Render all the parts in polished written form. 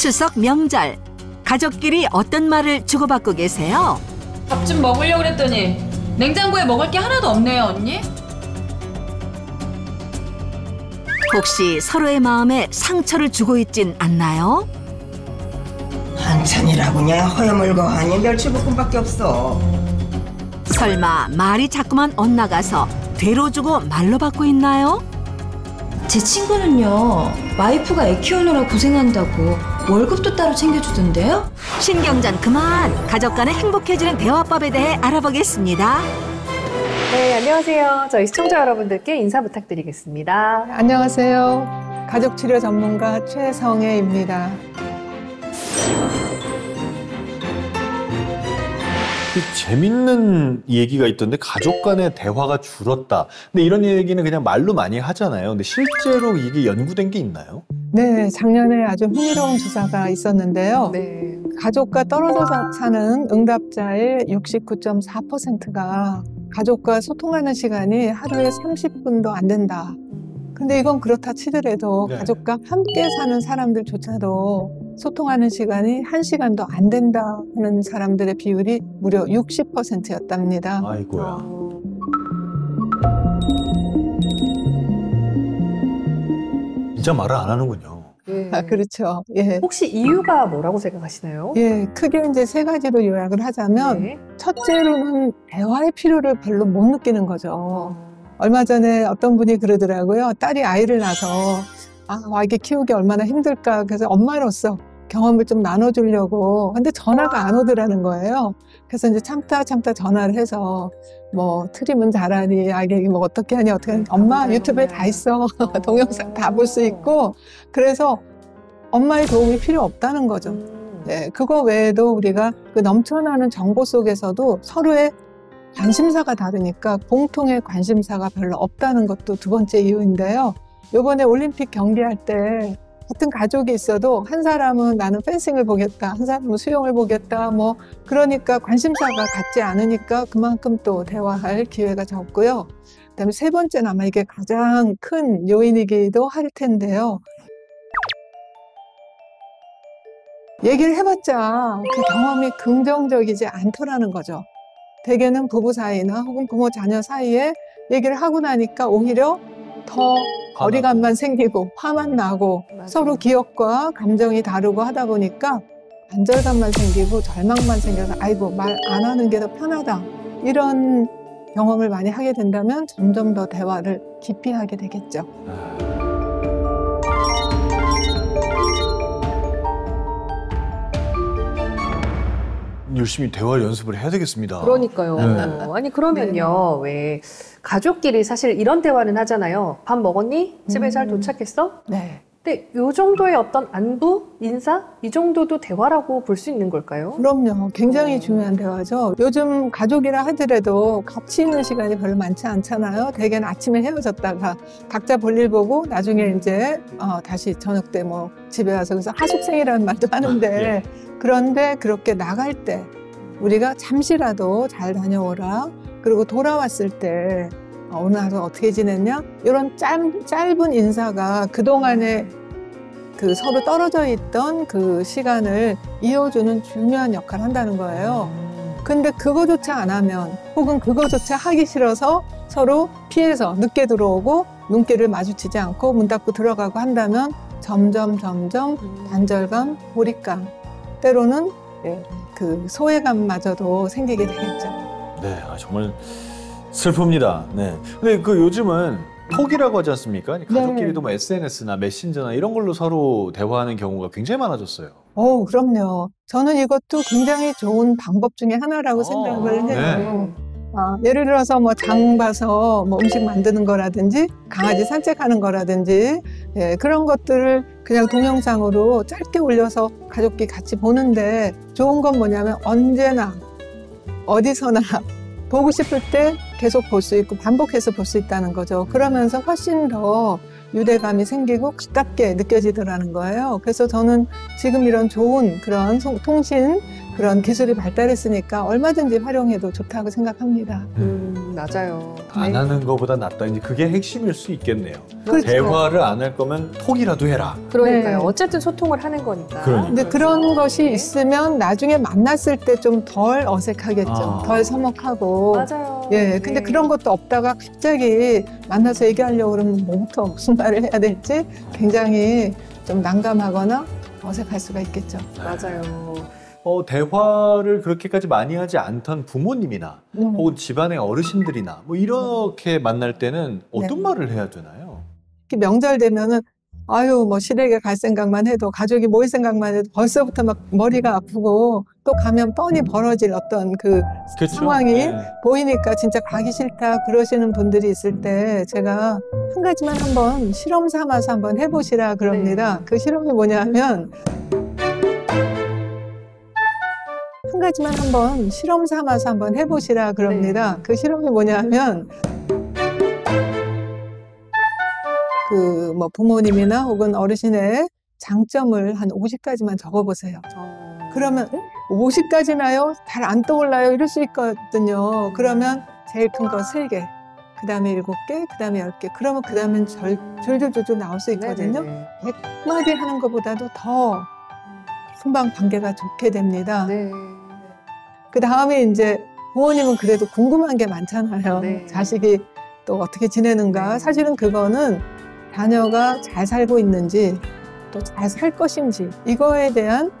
추석 명절 가족끼리 어떤 말을 주고받고 계세요? 밥 좀 먹으려고 그랬더니 냉장고에 먹을 게 하나도 없네요, 언니. 혹시 서로의 마음에 상처를 주고 있진 않나요? 반찬이라고 그냥 허여물고 아니 멸치볶음밖에 없어. 설마 말이 자꾸만 엇나가서 되로 주고 말로 받고 있나요? 제 친구는요, 와이프가 애 키우느라 고생한다고 월급도 따로 챙겨주던데요? 신경전 그만! 가족 간에 행복해지는 대화법에 대해 알아보겠습니다. 네, 안녕하세요. 저희 시청자 여러분들께 인사 부탁드리겠습니다. 안녕하세요. 가족치료 전문가 최성혜입니다. 재밌는 얘기가 있던데 가족 간의 대화가 줄었다. 근데 이런 얘기는 그냥 말로 많이 하잖아요. 근데 실제로 이게 연구된 게 있나요? 네, 작년에 아주 흥미로운 조사가 있었는데요. 네. 가족과 떨어져 사는 응답자의 69.4%가 가족과 소통하는 시간이 하루에 30분도 안 된다. 근데 이건 그렇다 치더라도 네. 가족과 함께 사는 사람들조차도 소통하는 시간이 1시간도 안 된다 하는 사람들의 비율이 무려 60%였답니다. 아이고야. 진짜 말을 안 하는군요. 예. 아, 그렇죠. 예. 혹시 이유가 뭐라고 생각하시나요? 예, 크게 이제 3가지로 요약을 하자면 네. 첫째로는 대화의 필요를 별로 못 느끼는 거죠. 얼마 전에 어떤 분이 그러더라고요. 딸이 아이를 낳아서 이게 키우기 얼마나 힘들까. 그래서 엄마로서 경험을 좀 나눠주려고. 근데 전화가 안 오더라는 거예요. 그래서 이제 참다 전화를 해서 뭐 트림은 잘하니, 이게 뭐 어떻게 하니, 어떻게 하니. 엄마 유튜브에 다 있어. 동영상 다 볼 수 있고. 그래서 엄마의 도움이 필요 없다는 거죠. 네, 그거 외에도 우리가 그 넘쳐나는 정보 속에서도 서로의 관심사가 다르니까 공통의 관심사가 별로 없다는 것도 두 번째 이유인데요. 요번에 올림픽 경기할 때 같은 가족이 있어도 한 사람은 나는 펜싱을 보겠다, 한 사람은 수영을 보겠다, 뭐 그러니까 관심사가 같지 않으니까 그만큼 또 대화할 기회가 적고요. 그다음에 세 번째는 아마 이게 가장 큰 요인이기도 할 텐데요. 얘기를 해봤자 그 경험이 긍정적이지 않더라는 거죠. 대개는 부부 사이나 혹은 부모 자녀 사이에 얘기를 하고 나니까 오히려 더 거리감만 생기고 화만 나고 맞아요. 서로 기억과 감정이 다르고 하다 보니까 안절감만 생기고 절망만 생겨서 아이고 말 안 하는 게 더 편하다 이런 경험을 많이 하게 된다면 점점 더 대화를 깊이 하게 되겠죠. 열심히 대화 연습을 해야 되겠습니다. 그러니까요. 네. 아니 그러면요. 왜 가족끼리 사실 이런 대화는 하잖아요. 밥 먹었니? 집에 잘 도착했어? 네. 근데 이 정도의 어떤 안부, 인사 이 정도도 대화라고 볼 수 있는 걸까요? 그럼요. 굉장히 중요한 대화죠. 요즘 가족이라 하더라도 같이 있는 시간이 별로 많지 않잖아요. 대개는 아침에 헤어졌다가 각자 볼일 보고 나중에 이제 다시 저녁 때 뭐 집에 와서 그래서 하숙생이라는 말도 하는데 그런데 그렇게 나갈 때 우리가 잠시라도 잘 다녀오라 그리고 돌아왔을 때 오늘 하루 어떻게 지냈냐? 이런 짧은 인사가 그동안에 그 서로 떨어져 있던 그 시간을 이어주는 중요한 역할을 한다는 거예요. 근데 그거조차 안 하면 혹은 그거조차 하기 싫어서 서로 피해서 늦게 들어오고 눈길을 마주치지 않고 문 닫고 들어가고 한다면 점점 단절감, 고립감, 때로는 그 소외감마저도 생기게 되겠죠. 네, 정말 슬픕니다. 네. 근데 그 요즘은 톡이라고 하지 않습니까? 가족끼리도 뭐 SNS나 메신저나 이런 걸로 서로 대화하는 경우가 굉장히 많아졌어요. 오, 그럼요. 저는 이것도 굉장히 좋은 방법 중에 하나라고 생각을 해요. 네. 예를 들어서 뭐 장 봐서 뭐 음식 만드는 거라든지 강아지 산책하는 거라든지 그런 것들을 그냥 동영상으로 짧게 올려서 가족끼리 같이 보는데 좋은 건 뭐냐면 언제나 어디서나 보고 싶을 때 계속 볼 수 있고 반복해서 볼 수 있다는 거죠. 그러면서 훨씬 더 유대감이 생기고 가깝게 느껴지더라는 거예요. 그래서 저는 지금 이런 좋은 그런 통신 그런 기술이 발달했으니까 얼마든지 활용해도 좋다고 생각합니다. 맞아요. 안 하는 것보다 낫다. 이제 그게 핵심일 수 있겠네요. 그렇죠. 대화를 안 할 거면 톡이라도 해라. 그러니까요. 네. 어쨌든 소통을 하는 거니까. 근데 그런 것이 있으면 나중에 만났을 때 좀 덜 어색하겠죠. 덜 서먹하고. 맞아요. 예. 네. 근데 그런 것도 없다가 갑자기 만나서 얘기하려고 그러면 뭐부터 무슨 말을 해야 될지 굉장히 좀 난감하거나 어색할 수가 있겠죠. 맞아요. 대화를 그렇게까지 많이 하지 않던 부모님이나 혹은 집안의 어르신들이나 뭐 이렇게 만날 때는 어떤 말을 해야 되나요? 이렇게 명절 되면은 아유 뭐 시댁에 갈 생각만 해도 가족이 모일 생각만 해도 벌써부터 막 머리가 아프고 또 가면 뻔히 벌어질 어떤 그 그쵸? 상황이 보이니까 진짜 가기 싫다 그러시는 분들이 있을 때 제가 한 가지만 한번 실험 삼아서 한번 해보시라 그럽니다. 그 실험이 뭐냐면 한 가지만 한번 실험 삼아서 한번 해보시라 그럽니다. 그 실험이 뭐냐면 그 뭐 부모님이나 혹은 어르신의 장점을 한 50가지만 적어보세요. 그러면 50가지나요? 잘 안 떠올라요? 이럴 수 있거든요. 그러면 제일 큰 거 3개, 그 다음에 7개, 그 다음에 10개. 그러면 그 다음엔 줄줄줄줄 나올 수 있거든요. 100마디 하는 것보다도 더 순방 관계가 좋게 됩니다. 그 다음에 이제 부모님은 그래도 궁금한 게 많잖아요. 자식이 또 어떻게 지내는가. 사실은 그거는 자녀가 잘 살고 있는지 또 잘 살 것인지 이거에 대한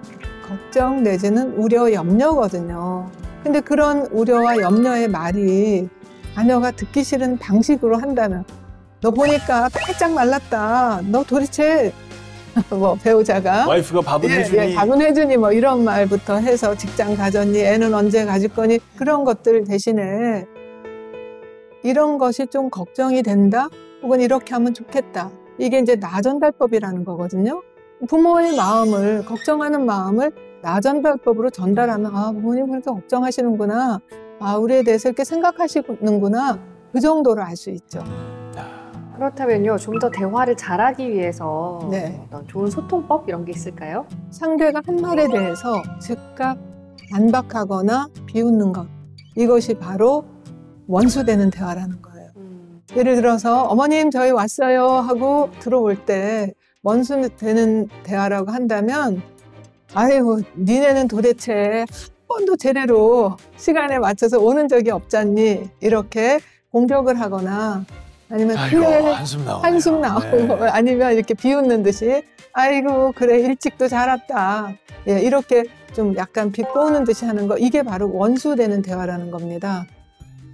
걱정 내지는 우려, 염려거든요. 근데 그런 우려와 염려의 말이 자녀가 듣기 싫은 방식으로 한다면 너 보니까 팔짝 말랐다. 너 도대체 뭐 배우자가 와이프가 밥은 해주니 밥은 해주니 뭐 이런 말부터 해서 직장 가졌니 애는 언제 가질 거니 그런 것들 대신에 이런 것이 좀 걱정이 된다 혹은 이렇게 하면 좋겠다 이게 이제 나전달법이라는 거거든요. 부모의 마음을 걱정하는 마음을 나전달법으로 전달하면 아 부모님 그렇게 걱정하시는구나 아 우리에 대해서 이렇게 생각하시는구나 그 정도로 알 수 있죠. 그렇다면요, 좀 더 대화를 잘하기 위해서 어떤 좋은 소통법 이런 게 있을까요? 상대가 한 말에 대해서 즉각 반박하거나 비웃는 것 이것이 바로 원수되는 대화라는 거예요. 예를 들어서 어머님 저희 왔어요 하고 들어올 때 원수되는 대화라고 한다면 아이고 니네는 도대체 한 번도 제대로 시간에 맞춰서 오는 적이 없잖니 이렇게 공격을 하거나 아니면 아이고, 한숨 나오고 아니면 이렇게 비웃는 듯이 아이고 그래 일찍도 잘 왔다 예, 이렇게 좀 약간 비꼬는 듯이 하는 거 이게 바로 원수되는 대화라는 겁니다.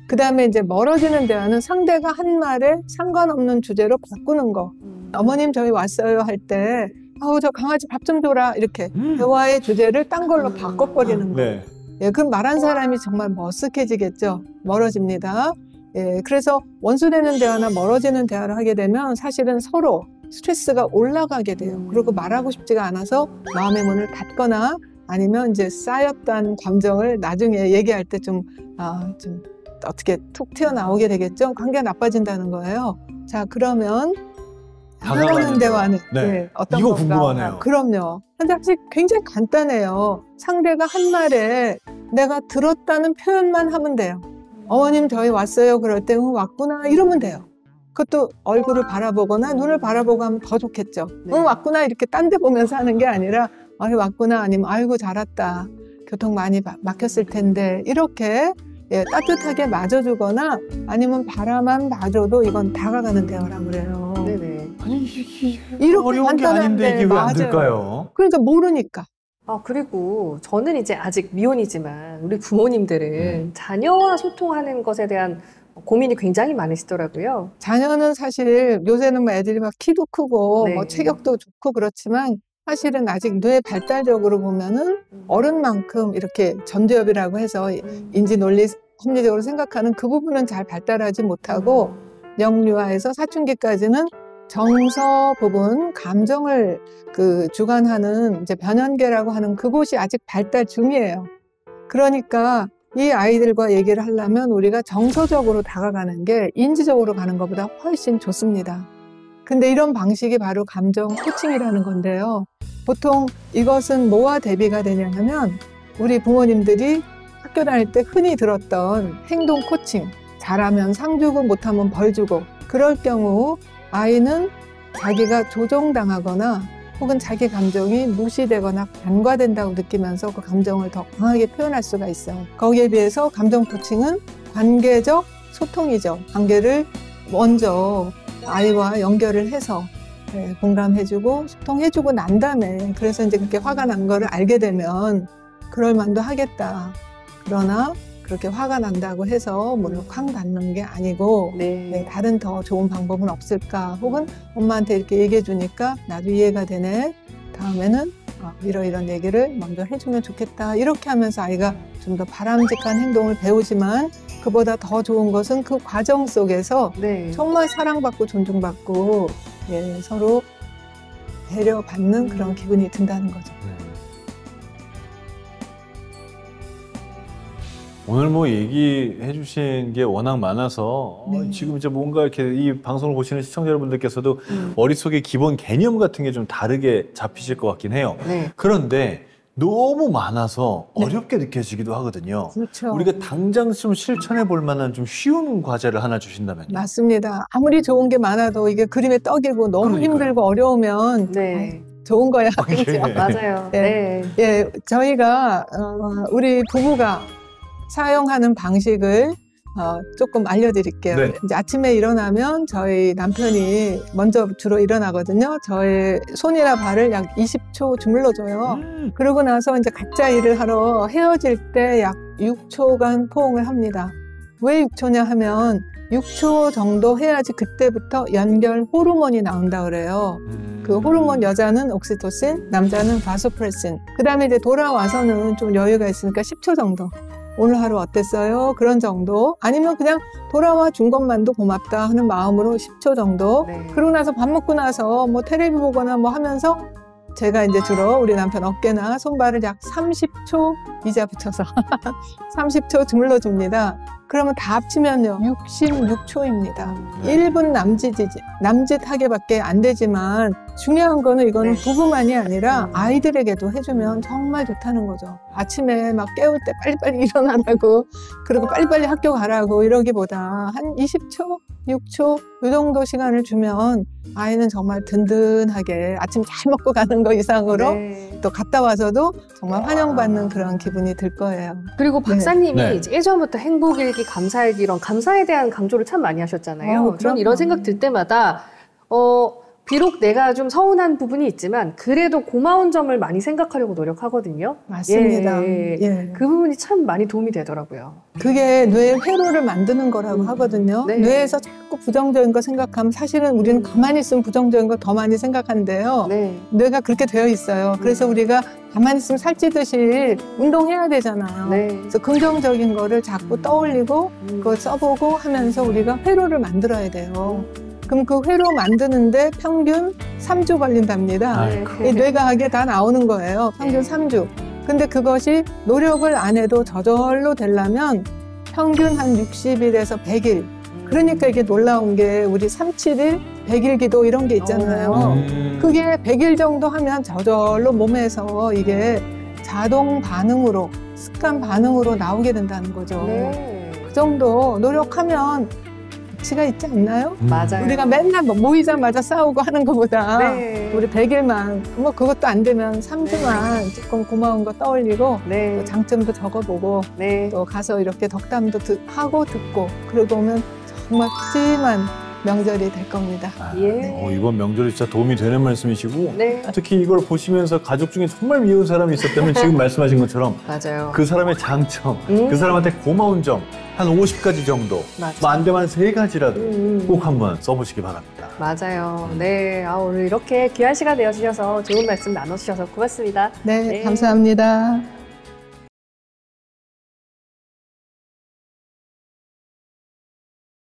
그 다음에 이제 멀어지는 대화는 상대가 한 말에 상관없는 주제로 바꾸는 거 어머님 저희 왔어요 할 때 아우 저 강아지 밥 좀 줘라 이렇게 대화의 주제를 딴 걸로 바꿔버리는 거 예, 그럼 말한 사람이 정말 머쓱해지겠죠. 멀어집니다. 예, 그래서 원수되는 대화나 멀어지는 대화를 하게 되면 사실은 서로 스트레스가 올라가게 돼요. 그리고 말하고 싶지가 않아서 마음의 문을 닫거나 아니면 이제 쌓였던 감정을 나중에 얘기할 때 좀 어떻게 툭 튀어나오게 되겠죠. 관계가 나빠진다는 거예요. 자, 그러면 당하는 대화는 어떤 이거 건가? 궁금하네요. 그럼요. 사실 굉장히 간단해요. 상대가 한 말에 내가 들었다는 표현만 하면 돼요. 어머님 저희 왔어요 그럴 때 응 왔구나 이러면 돼요. 그것도 얼굴을 바라보거나 눈을 바라보고 하면 더 좋겠죠. 응 왔구나 이렇게 딴 데 보면서 하는 게 아니라 아이 왔구나 아니면 아이고 잘 왔다 교통 많이 막혔을 텐데 이렇게 예, 따뜻하게 맞아주거나 아니면 바라만 봐줘도 이건 다가가는 대화라고 그래요. 아니 이렇게 어려운 게 아닌데 이게 왜 안 될까요? 그러니까 모르니까. 그리고 저는 이제 아직 미혼이지만 우리 부모님들은 자녀와 소통하는 것에 대한 고민이 굉장히 많으시더라고요. 자녀는 사실 요새는 뭐 애들이 막 키도 크고 뭐 체격도 좋고 그렇지만 사실은 아직 뇌 발달적으로 보면은 어른만큼 이렇게 전두엽이라고 해서 인지 논리 합리적으로 생각하는 그 부분은 잘 발달하지 못하고 영유아에서 사춘기까지는 정서 부분, 감정을 그 주관하는 이제 변연계라고 하는 그곳이 아직 발달 중이에요. 그러니까 이 아이들과 얘기를 하려면 우리가 정서적으로 다가가는 게 인지적으로 가는 것보다 훨씬 좋습니다. 근데 이런 방식이 바로 감정 코칭이라는 건데요. 보통 이것은 뭐와 대비가 되냐면 우리 부모님들이 학교 다닐 때 흔히 들었던 행동 코칭, 잘하면 상 주고 못하면 벌 주고, 그럴 경우 아이는 자기가 조정당하거나 혹은 자기 감정이 무시되거나 간과된다고 느끼면서 그 감정을 더 강하게 표현할 수가 있어요. 거기에 비해서 감정 코칭은 관계적 소통이죠. 관계를 먼저 아이와 연결을 해서 공감해주고 소통해주고 난 다음에, 그래서 이제 그렇게 화가 난 거를 알게 되면 그럴 만도 하겠다. 그러나 그렇게 화가 난다고 해서 뭐를 확 받는 게 아니고 다른 더 좋은 방법은 없을까, 혹은 엄마한테 이렇게 얘기해 주니까 나도 이해가 되네, 다음에는 이런 얘기를 먼저 해주면 좋겠다, 이렇게 하면서 아이가 좀 더 바람직한 행동을 배우지만, 그보다 더 좋은 것은 그 과정 속에서 정말 사랑받고 존중받고 서로 배려받는 그런 기분이 든다는 거죠. 오늘 뭐 얘기해 주신 게 워낙 많아서 지금 이제 뭔가 이렇게 이 방송을 보시는 시청자 여러분들께서도 머릿속에 기본 개념 같은 게 좀 다르게 잡히실 것 같긴 해요. 그런데 너무 많아서 어렵게 느껴지기도 하거든요. 그렇죠. 우리가 당장 좀 실천해 볼 만한 좀 쉬운 과제를 하나 주신다면요. 맞습니다. 아무리 좋은 게 많아도 이게 그림의 떡이고 너무 힘들고 어려우면 좋은 거야. 그렇죠? 맞아요. 저희가 우리 부부가 사용하는 방식을 조금 알려드릴게요. 이제 아침에 일어나면 저희 남편이 먼저 주로 일어나거든요. 저의 손이나 발을 약 20초 주물러줘요. 그러고 나서 이제 가짜 일을 하러 헤어질 때 약 6초간 포옹을 합니다. 왜 6초냐 하면 6초 정도 해야지 그때부터 연결 호르몬이 나온다 그래요. 그 호르몬, 여자는 옥시토신, 남자는 바소프레신. 그 다음에 이제 돌아와서는 좀 여유가 있으니까 10초 정도. 오늘 하루 어땠어요? 그런 정도. 아니면 그냥 돌아와 준 것만도 고맙다 하는 마음으로 10초 정도. 그러고 나서 밥 먹고 나서 뭐 텔레비 보거나 뭐 하면서, 제가 이제 주로 우리 남편 어깨나 손발을 약 30초 이자 붙여서 30초 주물러 줍니다. 그러면 다 합치면요 66초입니다. 1분 남짓하게 밖에 안 되지만, 중요한 거는 이거는 부부만이 아니라 아이들에게도 해주면 정말 좋다는 거죠. 아침에 막 깨울 때 빨리빨리 일어나라고, 그리고 빨리빨리 학교 가라고 이러기보다 한 20초, 6초 이 정도 시간을 주면 아이는 정말 든든하게 아침 잘 먹고 가는 거 이상으로 또 갔다 와서도 정말 환영받는 그런 기분이 들 거예요. 그리고 박사님이 예전부터 행복일기, 감사일기 이런 감사에 대한 강조를 참 많이 하셨잖아요. 저는 이런 생각 들 때마다 비록 내가 좀 서운한 부분이 있지만 그래도 고마운 점을 많이 생각하려고 노력하거든요. 맞습니다. 그 부분이 참 많이 도움이 되더라고요. 그게 뇌의 회로를 만드는 거라고 하거든요. 뇌에서 자꾸 부정적인 거 생각하면, 사실은 우리는 가만히 있으면 부정적인 거 더 많이 생각한대요. 뇌가 그렇게 되어 있어요. 그래서 우리가 가만히 있으면 살찌듯이 운동해야 되잖아요. 그래서 긍정적인 거를 자꾸 떠올리고 그거 써보고 하면서 우리가 회로를 만들어야 돼요. 그럼 그 회로 만드는데 평균 3주 걸린답니다. 뇌가 하게 다 나오는 거예요. 평균 3주. 근데 그것이 노력을 안 해도 저절로 되려면 평균 한 60일에서 100일. 그러니까 이게 놀라운 게 우리 37일, 100일 기도 이런 게 있잖아요. 그게 100일 정도 하면 저절로 몸에서 이게 자동 반응으로, 습관 반응으로 나오게 된다는 거죠. 그 정도 노력하면 가치가 있지 않나요? 맞아요. 우리가 맨날 모이자마자 싸우고 하는 것보다 우리 100일만, 뭐 그것도 안 되면 3주만 조금 고마운 거 떠올리고 또 장점도 적어보고 또 가서 이렇게 덕담도 하고 듣고, 그러고 오면 정말 푸짐한 명절이 될 겁니다. 이번 명절이 진짜 도움이 되는 말씀이시고 특히 이걸 보시면서 가족 중에 정말 미운 사람이 있었다면 지금 말씀하신 것처럼 그 사람의 장점, 그 사람한테 고마운 점 한 50가지 정도, 안 되면 한 3가지라도 꼭 한번 써보시기 바랍니다. 맞아요. 오늘 이렇게 귀한 시간 내어주셔서 좋은 말씀 나눠주셔서 고맙습니다. 감사합니다.